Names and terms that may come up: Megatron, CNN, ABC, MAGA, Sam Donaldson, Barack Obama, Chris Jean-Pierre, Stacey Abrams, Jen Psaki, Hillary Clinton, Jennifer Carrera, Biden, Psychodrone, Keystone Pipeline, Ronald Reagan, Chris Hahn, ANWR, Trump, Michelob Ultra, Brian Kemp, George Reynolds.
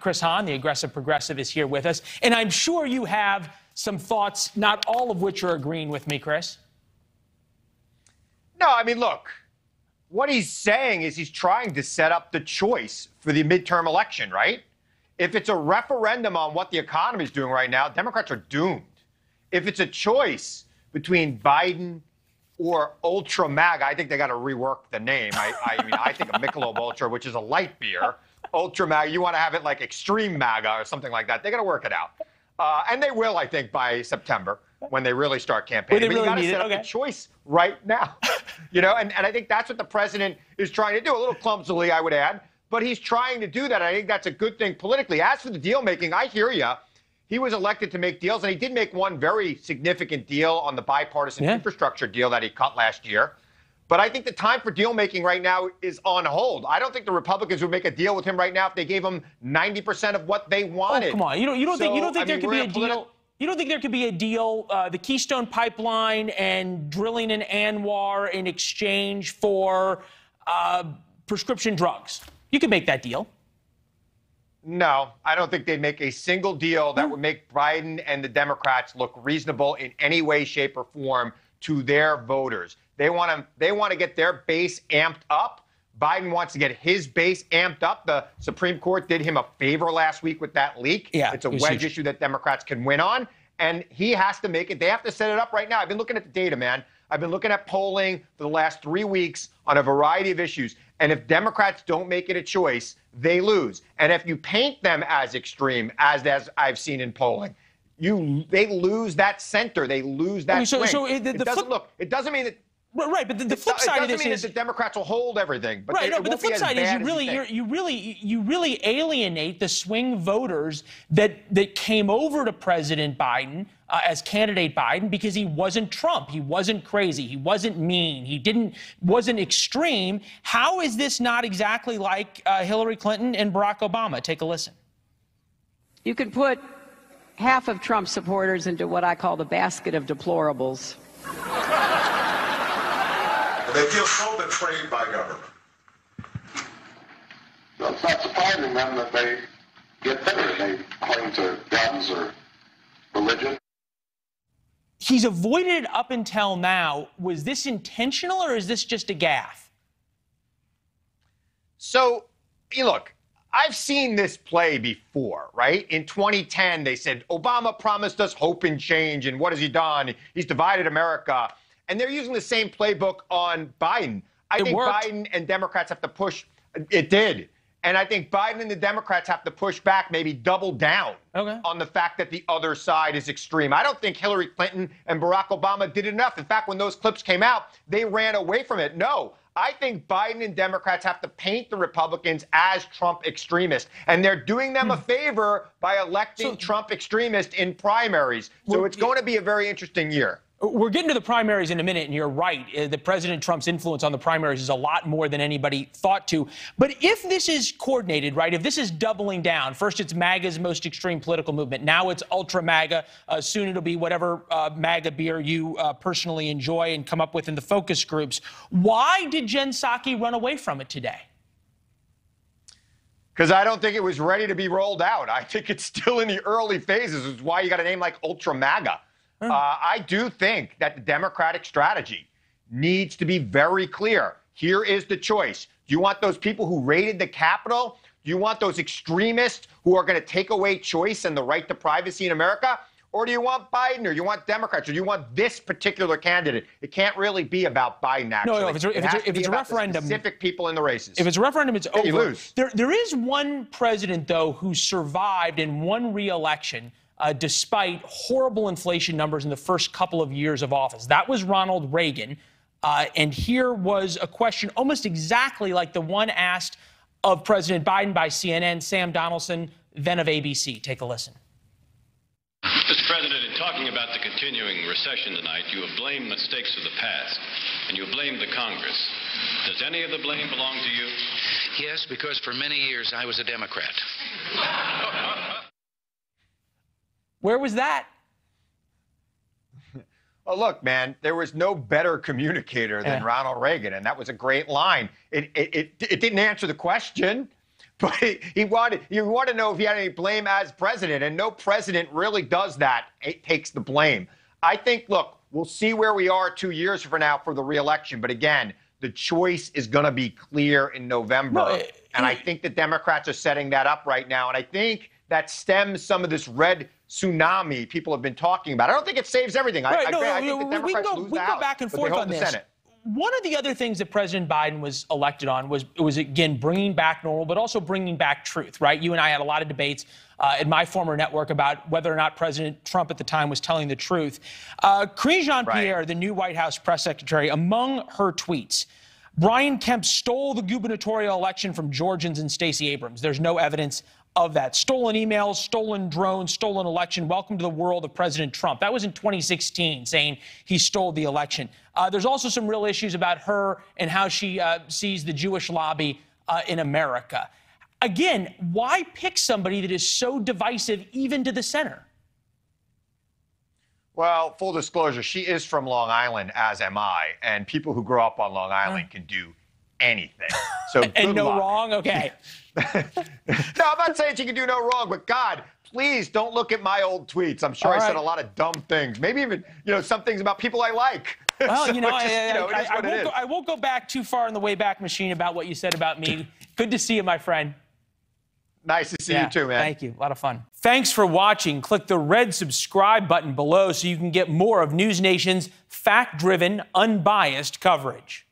Chris Hahn, the aggressive progressive, is here with us. And I'm sure you have some thoughts, not all of which are agreeing with me, Chris. No, I mean, look, what he's saying is he's trying to set up the choice for the midterm election, right? If it's a referendum on what the economy is doing right now, Democrats are doomed. If it's a choice between Biden or Ultra MAGA, I think they got to rework the name. I mean, I think of Michelob Ultra, which is a light beer. Ultra MAGA, you want to have it like Extreme MAGA or something like that. They got to work it out. And they will, I think, by September when they really start campaigning. But really you got to set up the choice right now. You know, and I think that's what the president is trying to do. A little clumsily, I would add, but he's trying to do that. I think that's a good thing politically. As for the deal making, I hear you. He was elected to make deals, and he did make one very significant deal on the bipartisan infrastructure deal that he cut last year. But I think the time for deal making right now is on hold. I don't think the Republicans would make a deal with him right now if they gave him 90% of what they wanted. Oh, come on, you don't think there could be a deal. You don't think there could be a deal, the Keystone Pipeline and drilling in ANWR in exchange for prescription drugs? You could make that deal. No, I don't think they'd make a single deal that would make Biden and the Democrats look reasonable in any way, shape, or form to their voters. They want to get their base amped up. Biden wants to get his base amped up. The Supreme Court did him a favor last week with that leak. Yeah, it's a wedge issue that Democrats can win on, and he has to make it. They have to set it up right now. I've been looking at the data, man. I've been looking at polling for the last 3 weeks on a variety of issues, and if Democrats don't make it a choice, they lose. And if you paint them as extreme, as I've seen in polling, they lose that center. They lose that swing. It doesn't mean that. Right, but the flip side of this is that the Democrats will hold everything. But right, no, but the flip side is you really alienate the swing voters that came over to President Biden as candidate Biden because he wasn't Trump, he wasn't crazy, he wasn't mean, he wasn't extreme. How is this not exactly like Hillary Clinton and Barack Obama? Take a listen. You can put half of Trump's supporters into what I call the basket of deplorables. They feel so betrayed by government. Well, it's not surprising then that they get bitter. They cling to guns or religion. He's avoided it up until now. Was this intentional or is this just a gaffe? So, look, I've seen this play before, right? In 2010, they said, Obama promised us hope and change, and what has he done? He's divided America. And they're using the same playbook on Biden. I think it worked. Biden and Democrats have to push. It did. And I think Biden and the Democrats have to push back, maybe double down on the fact that the other side is extreme. I don't think Hillary Clinton and Barack Obama did enough. In fact, when those clips came out, they ran away from it. No, I think Biden and Democrats have to paint the Republicans as Trump extremists. And they're doing them a favor by electing Trump extremists in primaries. So it's going to be a very interesting year. We're getting to the primaries in a minute, and you're right. That President Trump's influence on the primaries is a lot more than anybody thought to. But if this is coordinated, right, if this is doubling down, first it's MAGA's most extreme political movement. Now it's Ultra MAGA. Soon it'll be whatever MAGA beer you personally enjoy and come up with in the focus groups. Why did Jen Psaki run away from it today? Because I don't think it was ready to be rolled out. I think it's still in the early phases. It's why you got a name like Ultra MAGA. I do think that the Democratic strategy needs to be very clear. Here is the choice. Do you want those people who raided the Capitol? Do you want those extremists who are going to take away choice and the right to privacy in America? Or do you want Biden, or do you want Democrats, or do you want this particular candidate? It can't really be about Biden, actually. No, if it's a referendum, specific people in the races. If it's a referendum, it's over. You lose. There is one president, though, who survived in one re-election despite horrible inflation numbers in the first couple of years of office. That was Ronald Reagan. And here was a question almost exactly like the one asked of President Biden by CNN, Sam Donaldson, then of ABC. Take a listen. Mr. President, in talking about the continuing recession tonight, you have blamed mistakes of the past, and you have blamed the Congress. Does any of the blame belong to you? Yes, because for many years I was a Democrat. Where was that? Oh, look, man, there was no better communicator than Ronald Reagan, and that was a great line. It didn't answer the question, But you want to know if he had any blame as president, and no president really does that. It takes the blame. I think, look, we'll see where we are 2 years from now for the reelection. But again, the choice is going to be clear in November. And I think the Democrats are setting that up right now. And I think that stems some of this red tsunami people have been talking about. I don't think it saves everything. I think the Democrats lose the House. We go back and forth on this. Senate. One of the other things that President Biden was elected on was again, bringing back normal, but also bringing back truth, right? You and I had a lot of debates in my former network about whether or not President Trump at the time was telling the truth. Chris Jean-Pierre, right, the new White House press secretary, among her tweets, Brian Kemp stole the gubernatorial election from Georgians and Stacey Abrams. There's no evidence of that. Stolen emails, stolen drones, stolen election. Welcome to the world of President Trump. That was in 2016, saying he stole the election. There's also some real issues about her and how she sees the Jewish lobby in America. Again, why pick somebody that is so divisive even to the center? Well, full disclosure, she is from Long Island, as am I, and people who grow up on Long Island can do anything. So and no luck. Wrong? Okay. No, I'm not saying she can do no wrong, but God, please don't look at my old tweets. I'm sure I said a lot of dumb things, maybe even, you know, some things about people I like. Well, so I won't go back too far in the Wayback Machine about what you said about me. Good to see you, my friend. Nice to see you too, man. Thank you. A lot of fun. Thanks for watching. Click the red subscribe button below so you can get more of News Nation's fact-driven, unbiased coverage.